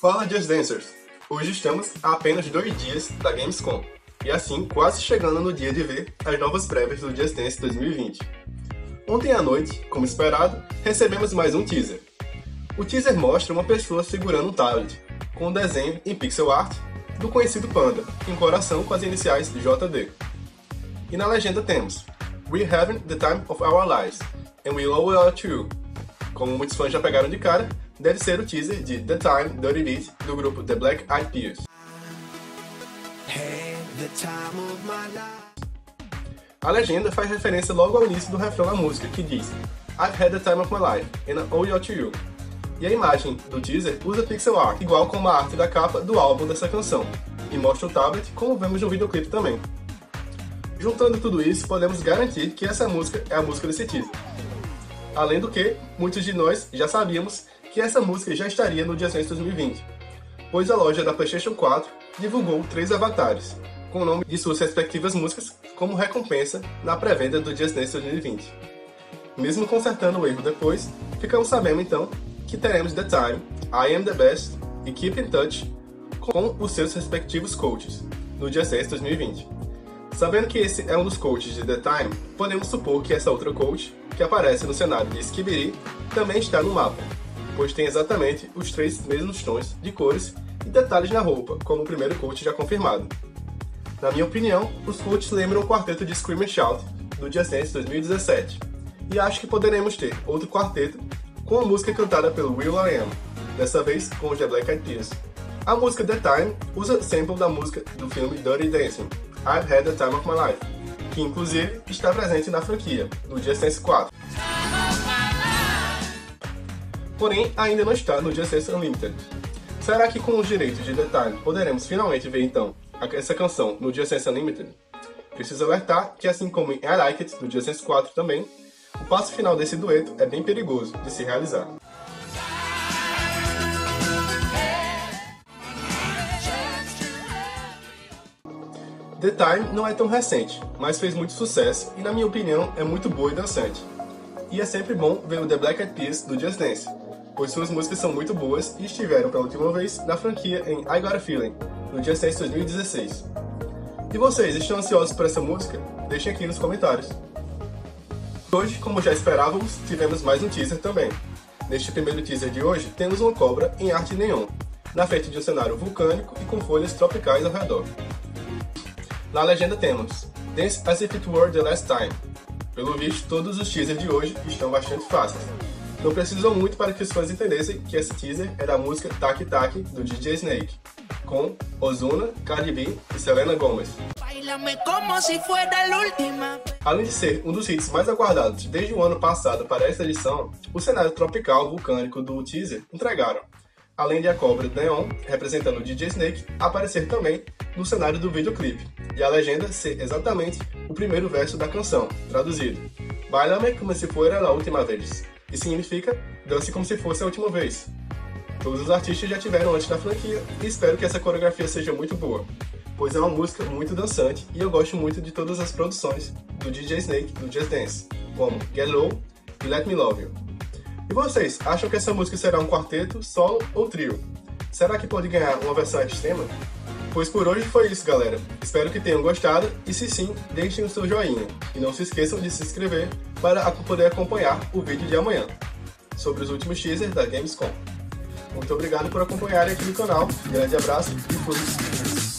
Fala, Just Dancers! Hoje estamos a apenas 2 dias da Gamescom, e assim quase chegando no dia de ver as novas prévias do Just Dance 2020. Ontem à noite, como esperado, recebemos mais um teaser. O teaser mostra uma pessoa segurando um tablet, com um desenho em pixel art do conhecido Panda, em coração com as iniciais JD. E na legenda temos "We're having the time of our lives, and we owe it to you." Como muitos fãs já pegaram de cara, deve ser o teaser de The Time, Dirty Bit, do grupo The Black Eyed Peas. A legenda faz referência logo ao início do refrão da música, que diz "I've had the time of my life, and I owe it to you." E a imagem do teaser usa pixel art, igual como a arte da capa do álbum dessa canção, e mostra o tablet, como vemos no videoclipe também. Juntando tudo isso, podemos garantir que essa música é a música desse teaser. Além do que, muitos de nós já sabíamos que essa música já estaria no Just Dance 2020, pois a loja da PlayStation 4 divulgou 3 avatares, com o nome de suas respectivas músicas, como recompensa na pré-venda do Just Dance 2020. Mesmo consertando o erro depois, ficamos sabendo então que teremos The Time, I Am The Best e Keep In Touch com os seus respectivos coaches no Just Dance 2020. Sabendo que esse é um dos coaches de The Time, podemos supor que essa outra coach, que aparece no cenário de Skibidi, também está no mapa, pois tem exatamente os 3 mesmos tons de cores e detalhes na roupa, como o primeiro coach já confirmado. Na minha opinião, os coaches lembram o quarteto de Scream and Shout do Just Dance 2017, e acho que poderemos ter outro quarteto com a música cantada pelo will.i.am, dessa vez com os The Black Eyed Peas. A música The Time usa sample da música do filme Dirty Dancing, I've Had The Time Of My Life, que inclusive está presente na franquia, do Just Dance 4. Porém, ainda não está no Just Dance Unlimited. Será que com os direitos de The Time poderemos finalmente ver então essa canção no Just Dance Unlimited? Preciso alertar que, assim como em I Like It, do Just Dance 4 também, o passo final desse dueto é bem perigoso de se realizar. The Time não é tão recente, mas fez muito sucesso e, na minha opinião, é muito boa e dançante. E é sempre bom ver o The Black Eyed Peas do Just Dance, pois suas músicas são muito boas e estiveram pela última vez na franquia em I Got A Feeling, no Just Dance 2016. E vocês, estão ansiosos por essa música? Deixem aqui nos comentários. Hoje, como já esperávamos, tivemos mais um teaser também. Neste primeiro teaser de hoje, temos uma cobra em arte neon, na frente de um cenário vulcânico e com folhas tropicais ao redor. Na legenda temos "Dance as if it were the last time." Pelo visto, todos os teasers de hoje estão bastante fáceis. Não precisou muito para que os fãs entendessem que esse teaser é da música "Tak Tak" do DJ Snake, com Ozuna, Cardi B e Selena Gomez. Além de ser um dos hits mais aguardados desde o ano passado para esta edição, o cenário tropical vulcânico do teaser entregaram, além de a cobra neon, representando o DJ Snake, aparecer também no cenário do videoclipe, e a legenda ser exatamente o primeiro verso da canção, traduzido "Bailame como se fuera la última vez", e significa "Dance como se fosse a última vez". Todos os artistas já tiveram antes na franquia, e espero que essa coreografia seja muito boa, pois é uma música muito dançante e eu gosto muito de todas as produções do DJ Snake do Just Dance, como Get Low e Let Me Love You. E vocês, acham que essa música será um quarteto, solo ou trio? Será que pode ganhar uma versão extrema? Pois por hoje foi isso, galera. Espero que tenham gostado e, se sim, deixem o seu joinha. E não se esqueçam de se inscrever para poder acompanhar o vídeo de amanhã, sobre os últimos teasers da Gamescom. Muito obrigado por acompanhar aqui no canal, grande abraço e fui!